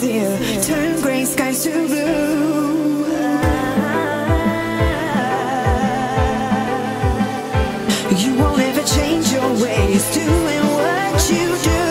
see you turn gray skies to blue. You won't ever change your ways, doing what you do.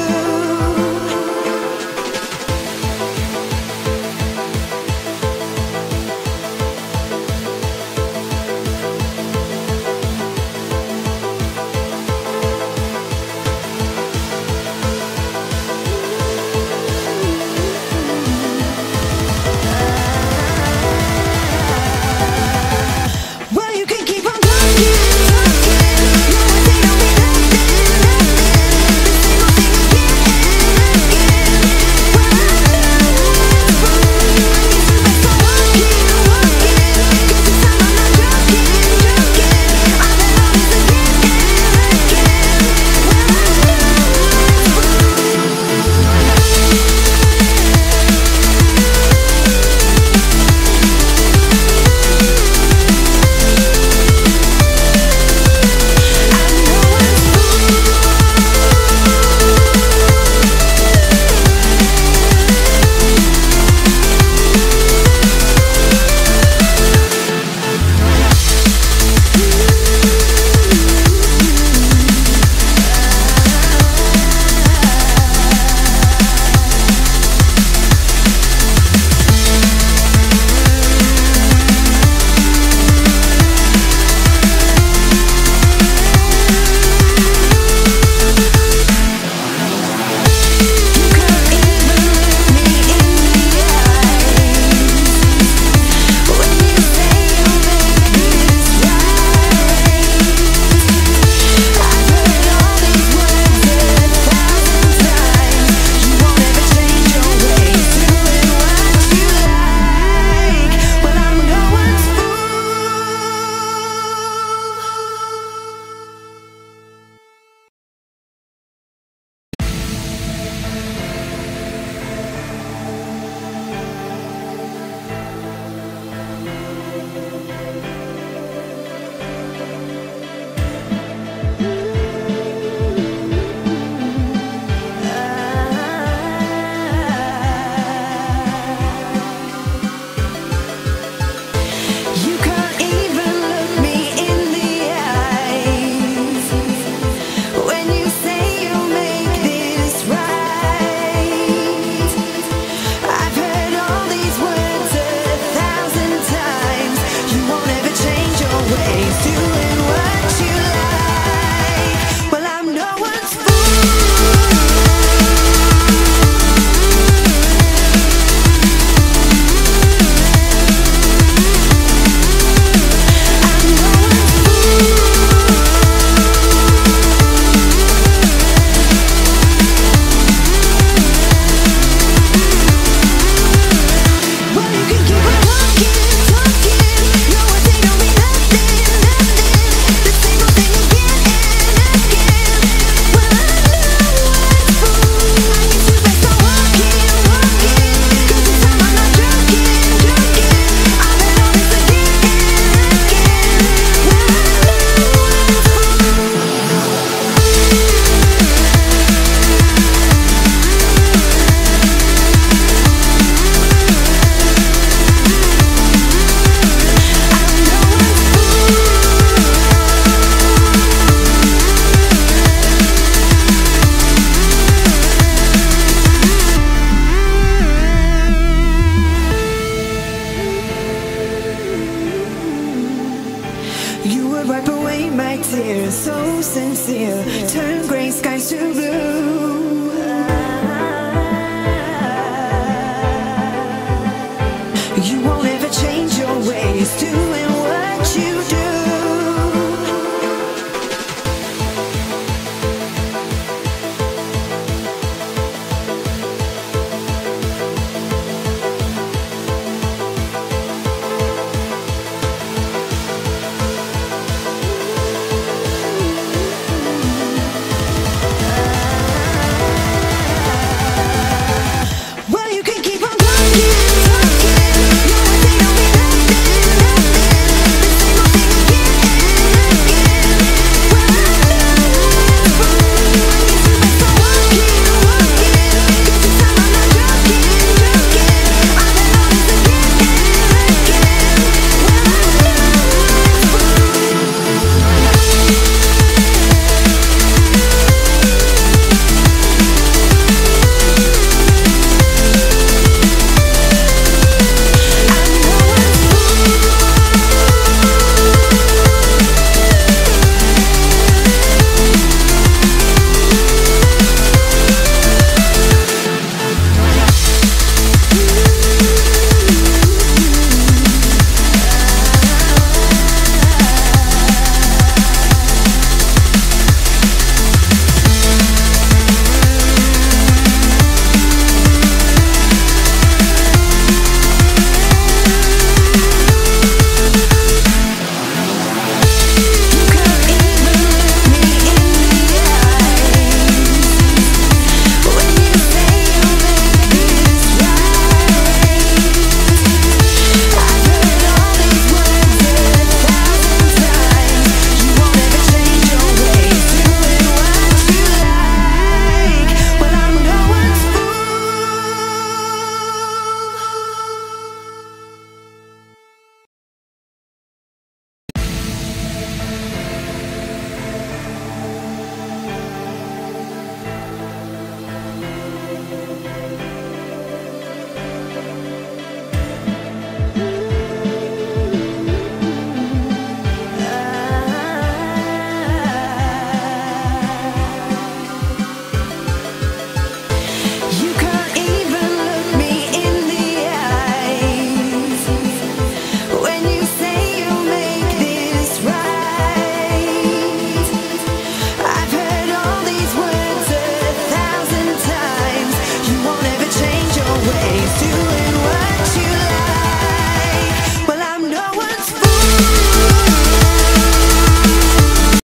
Wipe away my tears, so sincere. Turn gray skies to blue.